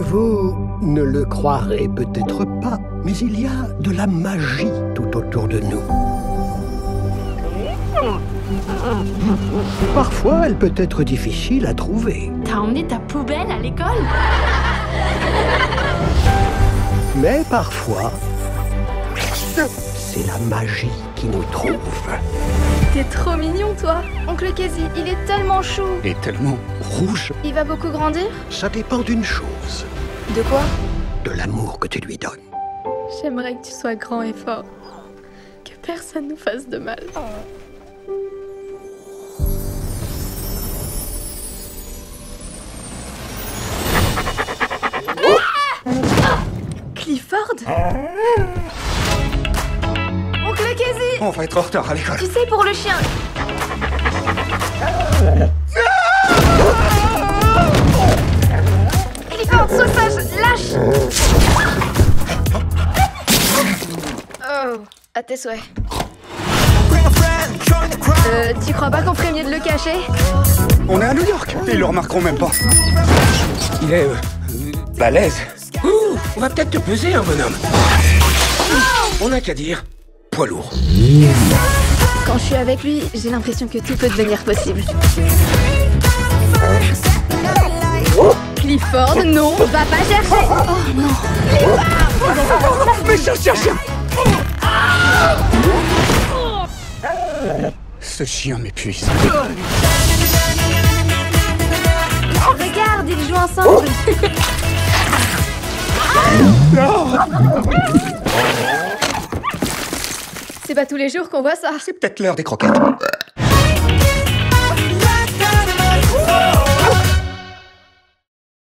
Vous ne le croirez peut-être pas, mais il y a de la magie tout autour de nous. Parfois, elle peut être difficile à trouver. T'as emmené ta poubelle à l'école? Mais parfois, c'est la magie qui nous trouve. T'es trop mignon, toi. Oncle Casey, il est tellement chou. Et tellement rouge. Il va beaucoup grandir? Ça dépend d'une chose. De quoi? De l'amour que tu lui donnes. J'aimerais que tu sois grand et fort. Que personne nous fasse de mal. Oh. Clifford? Oncle Casey! On va être en retard à l'école. Tu sais, pour le chien. Clifford, sois sage, lâche! Oh, à tes souhaits. Tu crois pas qu'on ferait mieux de le cacher? On est à New York, et ils le remarqueront même pas. Il est... balèze. Ouh, on va peut-être te peser, hein, bonhomme. On n'a qu'à dire, poids lourd. Quand je suis avec lui, j'ai l'impression que tout peut devenir possible. Clifford, non, va pas chercher. Oh non. Clifford, mais cherche. Ce chien m'épuise. Oh, regarde, ils jouent ensemble. C'est pas tous les jours qu'on voit ça. C'est peut-être l'heure des croquettes.